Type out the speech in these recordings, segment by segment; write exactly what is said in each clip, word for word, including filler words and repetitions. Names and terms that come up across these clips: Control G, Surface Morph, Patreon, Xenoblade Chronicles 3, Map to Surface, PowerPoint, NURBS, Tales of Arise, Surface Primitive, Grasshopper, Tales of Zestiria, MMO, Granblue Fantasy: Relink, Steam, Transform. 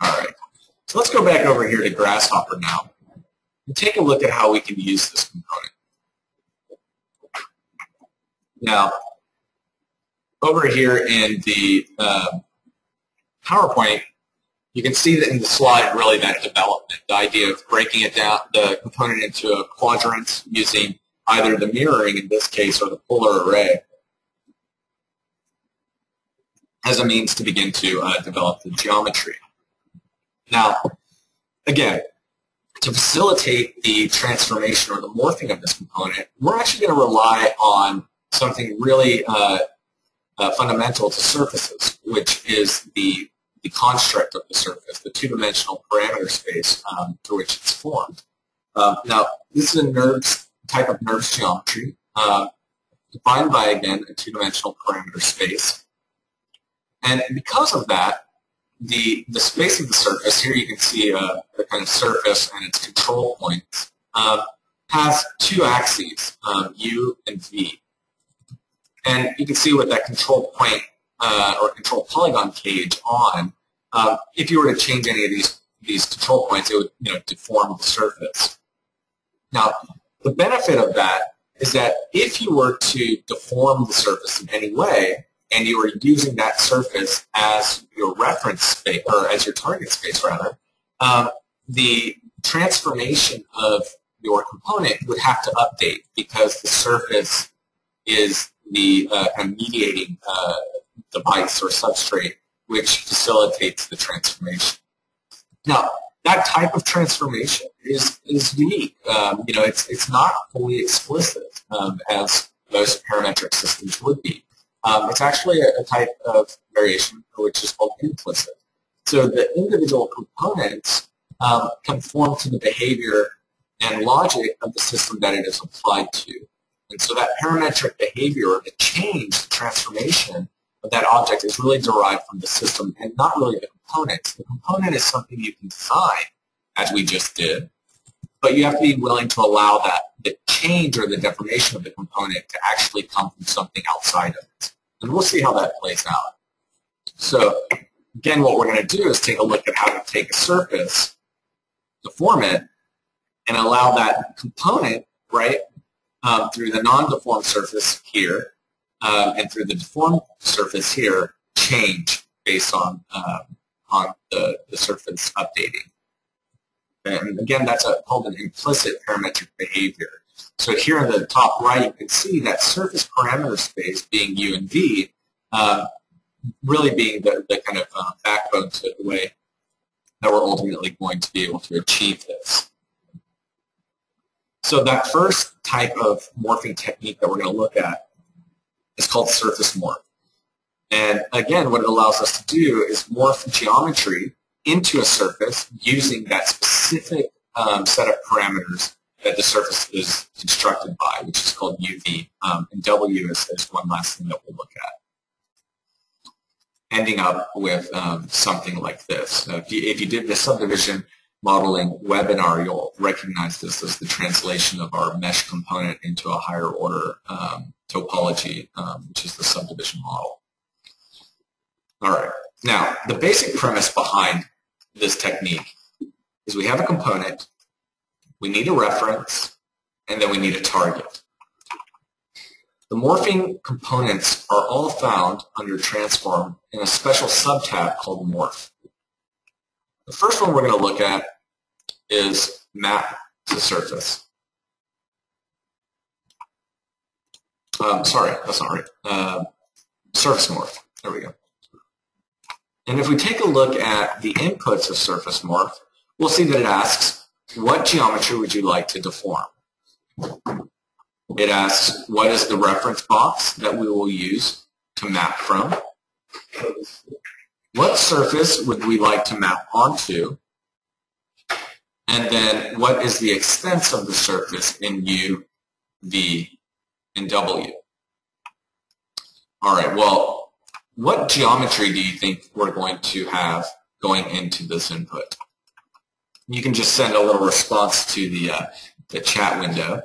All right. So let's go back over here to Grasshopper now and take a look at how we can use this component. Now, over here in the uh, PowerPoint, you can see that in the slide, really, that development, the idea of breaking it down, the component into a quadrant using either the mirroring, in this case, or the polar array as a means to begin to uh, develop the geometry. Now, again, to facilitate the transformation or the morphing of this component, we're actually going to rely on something really uh, uh, fundamental to surfaces, which is the, the construct of the surface, the two-dimensional parameter space um, through which it's formed. Um, now, this is a NURBS type of NURBS geometry, uh, defined by, again, a two-dimensional parameter space. And because of that, the, the space of the surface, here you can see uh, the kind of surface and its control points, uh, has two axes, um, U and V. And you can see with that control point uh, or control polygon cage on, uh, if you were to change any of these, these control points, it would you know, deform the surface. Now, the benefit of that is that if you were to deform the surface in any way, and you were using that surface as your reference space, or as your target space, rather, um, the transformation of your component would have to update because the surface is the uh, mediating uh, device or substrate which facilitates the transformation. Now, that type of transformation is, is unique. Um, you know, it's, it's not fully explicit um, as most parametric systems would be. Um, it's actually a, a type of variation which is called implicit. So the individual components um, conform to the behavior and logic of the system that it is applied to. And so that parametric behavior, the change, the transformation of that object is really derived from the system and not really the components. The component is something you can design, as we just did, but you have to be willing to allow that the change or the deformation of the component to actually come from something outside of it. And we'll see how that plays out. So again, what we're going to do is take a look at how to take a surface, deform it, and allow that component, right, Um, through the non-deformed surface here um, and through the deformed surface here, change based on, um, on the, the surface updating. And again, that's a, called an implicit parametric behavior. So here in the top right, you can see that surface parameter space being U and V, uh, really being the, the kind of uh, backbone to the way that we're ultimately going to be able to achieve this. So that first type of morphing technique that we're going to look at is called surface morph. And again, what it allows us to do is morph geometry into a surface using that specific um, set of parameters that the surface is constructed by, which is called U V. Um, and W is, is one last thing that we'll look at, ending up with um, something like this. So if you, if you did the subdivision modeling webinar, you'll recognize this as the translation of our mesh component into a higher order um, topology, um, which is the subdivision model. All right. Now, the basic premise behind this technique is we have a component, we need a reference, and then we need a target. The morphing components are all found under Transform in a special subtab called Morph. The first one we're going to look at is Map to Surface. Um, sorry, that's not right. Uh, surface Morph. There we go. And if we take a look at the inputs of Surface Morph, we'll see that it asks, what geometry would you like to deform? It asks, what is the reference box that we will use to map from? What surface would we like to map onto? And then what is the extent of the surface in U, V, and W? All right, well, what geometry do you think we're going to have going into this input? You can just send a little response to the, uh, the chat window.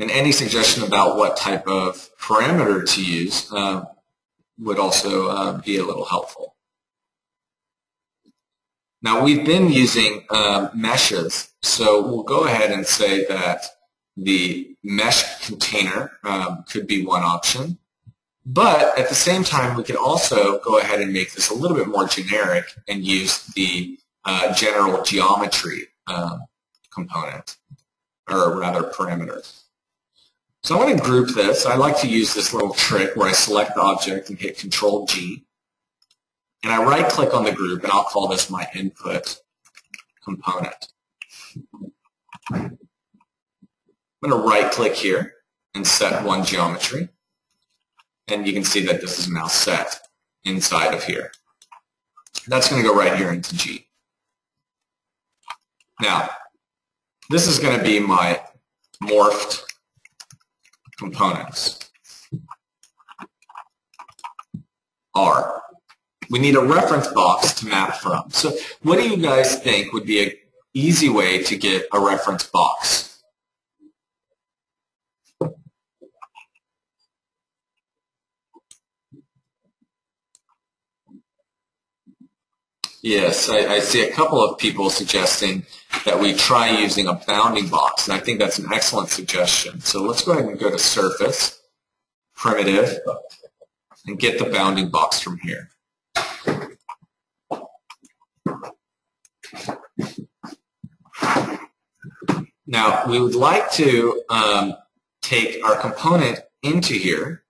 And any suggestion about what type of parameter to use, uh, would also uh, be a little helpful. Now, we've been using uh, meshes, so we'll go ahead and say that the mesh container um, could be one option. But at the same time, we could also go ahead and make this a little bit more generic and use the uh, general geometry um, component, or rather parameters. So I want to group this. I like to use this little trick where I select the object and hit Control G. And I right-click on the group, and I'll call this my input component. I'm going to right-click here and set one geometry. And you can see that this is now set inside of here. That's going to go right here into G. Now, this is going to be my morphed components, R. We need a reference box to map from. So what do you guys think would be an easy way to get a reference box? Yes, I, I see a couple of people suggesting that we try using a bounding box, and I think that's an excellent suggestion. So let's go ahead and go to Surface, Primitive, and get the bounding box from here. Now, we would like to um, take our component into here.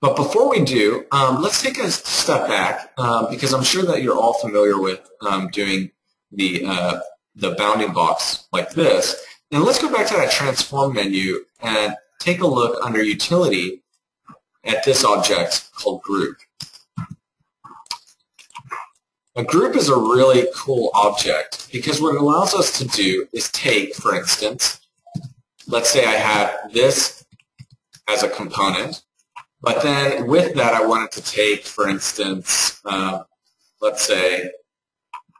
But before we do, um, let's take a step back, um, because I'm sure that you're all familiar with um, doing the, uh, the bounding box like this. And let's go back to that Transform menu and take a look under Utility at this object called Group. A group is a really cool object because what it allows us to do is take, for instance, let's say I have this as a component, but then with that I wanted to take, for instance, uh, let's say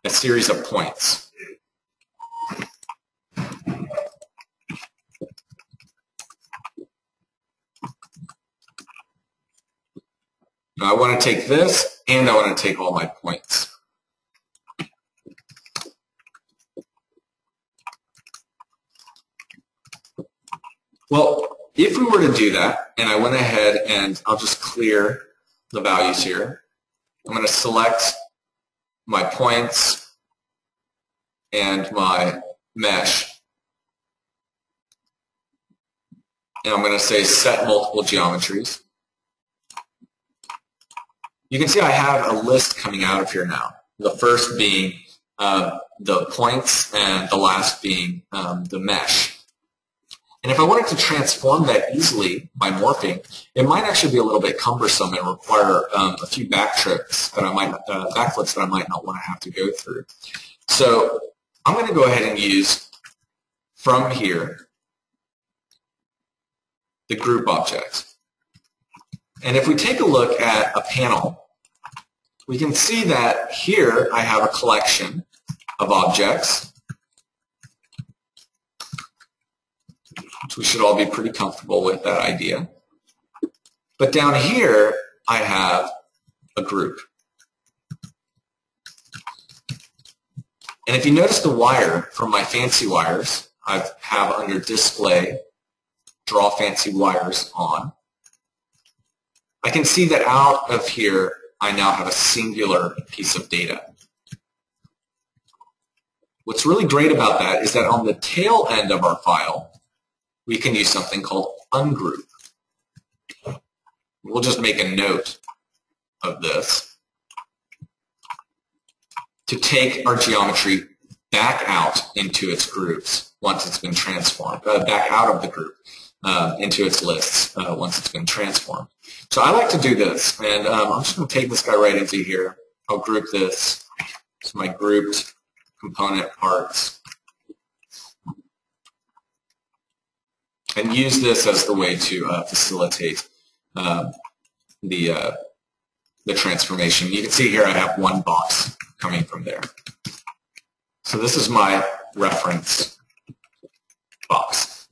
a series of points. Now I want to take this and I want to take all my points. Well, if we were to do that, and I went ahead and I'll just clear the values here. I'm going to select my points and my mesh. And I'm going to say set multiple geometries. You can see I have a list coming out of here now. The first being uh, the points and the last being um, the mesh. And if I wanted to transform that easily by morphing, it might actually be a little bit cumbersome and require um, a few back trips that I might, uh, backflips that I might not want to have to go through. So I'm going to go ahead and use from here the group object. And if we take a look at a panel, we can see that here I have a collection of objects, which we should all be pretty comfortable with that idea. But down here, I have a group. And if you notice the wire from my fancy wires, I have under Display, Draw Fancy Wires on. I can see that out of here, I now have a singular piece of data. What's really great about that is that on the tail end of our file, we can use something called ungroup. We'll just make a note of this to take our geometry back out into its groups once it's been transformed, uh, back out of the group uh, into its lists uh, once it's been transformed. So I like to do this, and um, I'm just going to take this guy right into here. I'll group this. So my grouped component parts. And use this as the way to uh, facilitate uh, the, uh, the transformation. You can see here I have one box coming from there. So this is my reference box.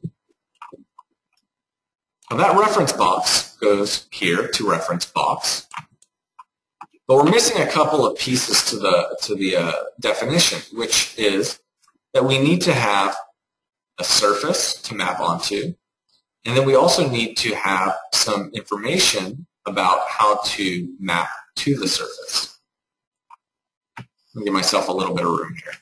Now that reference box goes here to reference box. But we're missing a couple of pieces to the, to the uh, definition, which is that we need to have a surface to map onto, and then we also need to have some information about how to map to the surface. I'll give myself a little bit of room here.